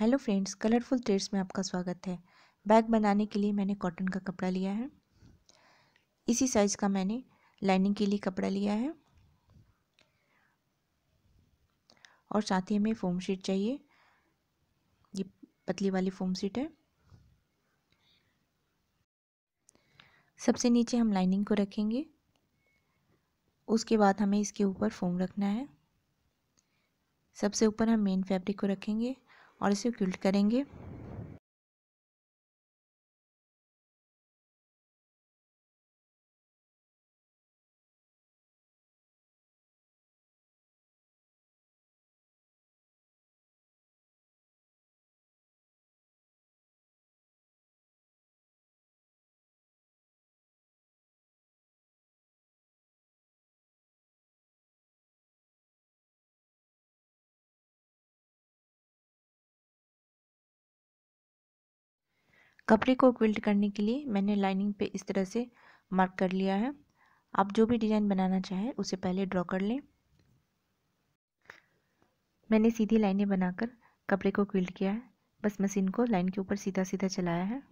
Hello friends, colourful threads में आपका स्वागत है। बैग बनाने के लिए मैंने कॉटन का कपड़ा लिया है। इसी साइज़ का मैंने लाइनिंग के लिए कपड़ा लिया है और साथ ही हमें फोम शीट चाहिए। ये पतली वाली फोम शीट है। सबसे नीचे हम लाइनिंग को रखेंगे, उसके बाद हमें इसके ऊपर फोम रखना है। सबसे ऊपर हम मेन फैब्रिक को रखेंगे और इसे क्विल्ट करेंगे। कपड़े को क्विल्ट करने के लिए मैंने लाइनिंग पे इस तरह से मार्क कर लिया है। आप जो भी डिज़ाइन बनाना चाहें उसे पहले ड्रॉ कर लें। मैंने सीधी लाइनें बनाकर कपड़े को क्विल्ट किया है। बस मशीन को लाइन के ऊपर सीधा सीधा चलाया है।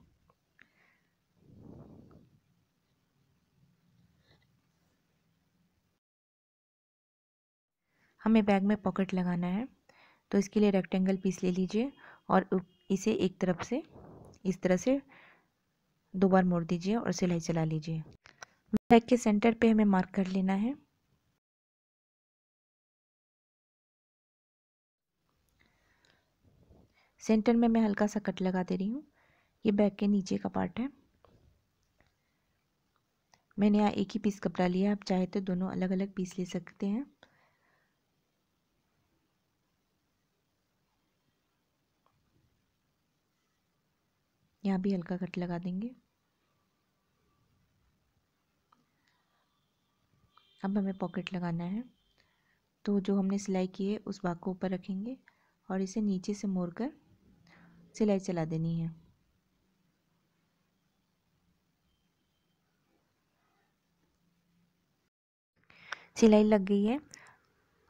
हमें बैग में पॉकेट लगाना है, तो इसके लिए रेक्टेंगल पीस ले लीजिए और इसे एक तरफ से इस तरह से दो बार मोड़ दीजिए और सिलाई चला लीजिए। बैग के सेंटर पे हमें मार्क कर लेना है। सेंटर में मैं हल्का सा कट लगा दे रही हूँ। ये बैग के नीचे का पार्ट है। मैंने यहाँ एक ही पीस कपड़ा लिया, आप चाहे तो दोनों अलग अलग पीस ले सकते हैं। यहाँ भी हल्का कट लगा देंगे। अब हमें पॉकेट लगाना है, तो जो हमने सिलाई की है उस भाग को ऊपर रखेंगे और इसे नीचे से मोड़कर सिलाई चला देनी है। सिलाई लग गई है।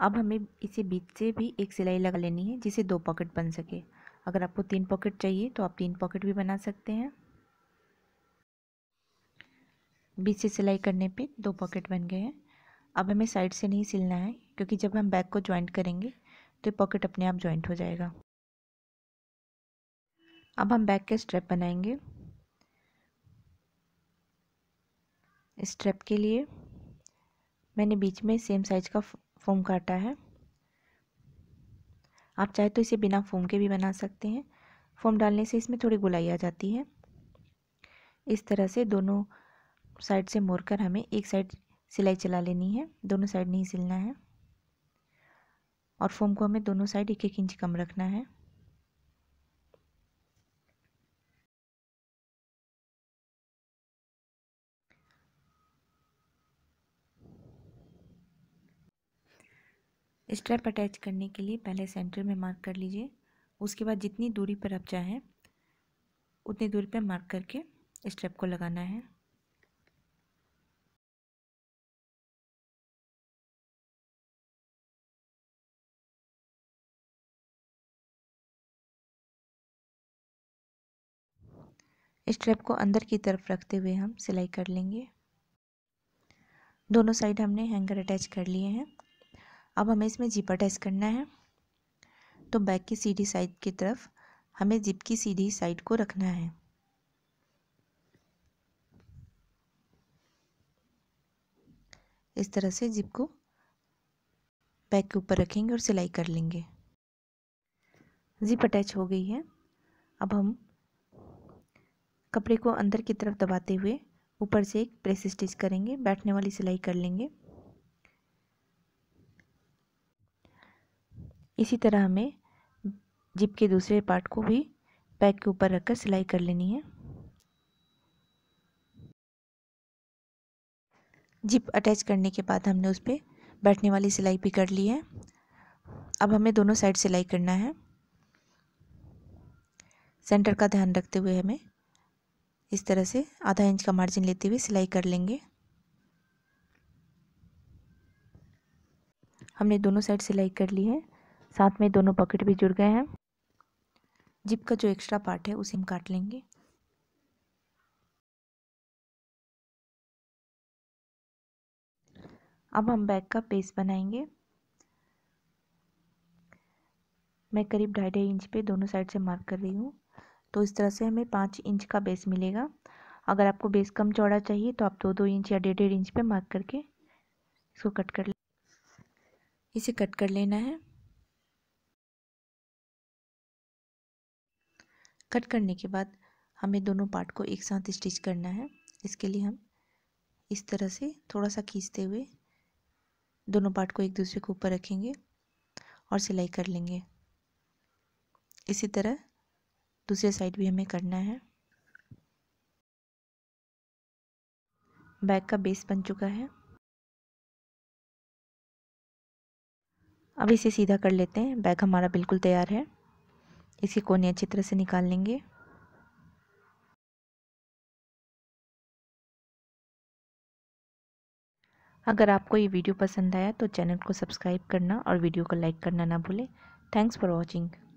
अब हमें इसे बीच से भी एक सिलाई लगा लेनी है, जिसे दो पॉकेट बन सके। अगर आपको तीन पॉकेट चाहिए तो आप तीन पॉकेट भी बना सकते हैं। बीच से सिलाई करने पे दो पॉकेट बन गए हैं। अब हमें साइड से नहीं सिलना है, क्योंकि जब हम बैग को जॉइंट करेंगे तो पॉकेट अपने आप जॉइंट हो जाएगा। अब हम बैग के स्ट्रैप बनाएंगे। स्ट्रैप के लिए मैंने बीच में सेम साइज का फोम काटा है। आप चाहे तो इसे बिना फोम के भी बना सकते हैं। फोम डालने से इसमें थोड़ी गोलाई आ जाती है। इस तरह से दोनों साइड से मोड़कर हमें एक साइड सिलाई चला लेनी है, दोनों साइड नहीं सिलना है। और फोम को हमें दोनों साइड एक एक इंच कम रखना है। स्ट्रैप अटैच करने के लिए पहले सेंटर में मार्क कर लीजिए, उसके बाद जितनी दूरी पर आप चाहें उतनी दूरी पर मार्क करके स्ट्रैप को लगाना है। स्ट्रैप को अंदर की तरफ रखते हुए हम सिलाई कर लेंगे। दोनों साइड हमने हैंगर अटैच कर लिए हैं। अब हमें इसमें जिप अटैच करना है, तो बैग की सीधी साइड की तरफ हमें जिप की सीधी साइड को रखना है। इस तरह से जिप को बैग के ऊपर रखेंगे और सिलाई कर लेंगे। जिप अटैच हो गई है। अब हम कपड़े को अंदर की तरफ दबाते हुए ऊपर से एक प्रेस स्टिच करेंगे, बैठने वाली सिलाई कर लेंगे। इसी तरह हमें जिप के दूसरे पार्ट को भी बैग के ऊपर रखकर सिलाई कर लेनी है। जिप अटैच करने के बाद हमने उस पर बैठने वाली सिलाई भी कर ली है। अब हमें दोनों साइड सिलाई करना है। सेंटर का ध्यान रखते हुए हमें इस तरह से आधा इंच का मार्जिन लेते हुए सिलाई कर लेंगे। हमने दोनों साइड सिलाई कर ली है, साथ में दोनों पॉकेट भी जुड़ गए हैं। जिप का जो एक्स्ट्रा पार्ट है उसे हम काट लेंगे। अब हम बैक का पेस बनाएंगे। मैं करीब 2.5 इंच पे दोनों साइड से मार्क कर रही हूँ। तो इस तरह से हमें 5 इंच का बेस मिलेगा। अगर आपको बेस कम चौड़ा चाहिए तो आप 2-2 इंच या 1.5 इंच पे मार्क करके इसको कट कर ले, इसे कट कर लेना है। कट करने के बाद हमें दोनों पार्ट को एक साथ स्टिच करना है। इसके लिए हम इस तरह से थोड़ा सा खींचते हुए दोनों पार्ट को एक दूसरे के ऊपर रखेंगे और सिलाई कर लेंगे। इसी तरह दूसरे साइड भी हमें करना है। बैक का बेस बन चुका है। अब इसे सीधा कर लेते हैं। बैक हमारा बिल्कुल तैयार है। इसे कोने अच्छी तरह से निकाल लेंगे। अगर आपको ये वीडियो पसंद आया तो चैनल को सब्सक्राइब करना और वीडियो को लाइक करना ना भूलें। Thanks for watching.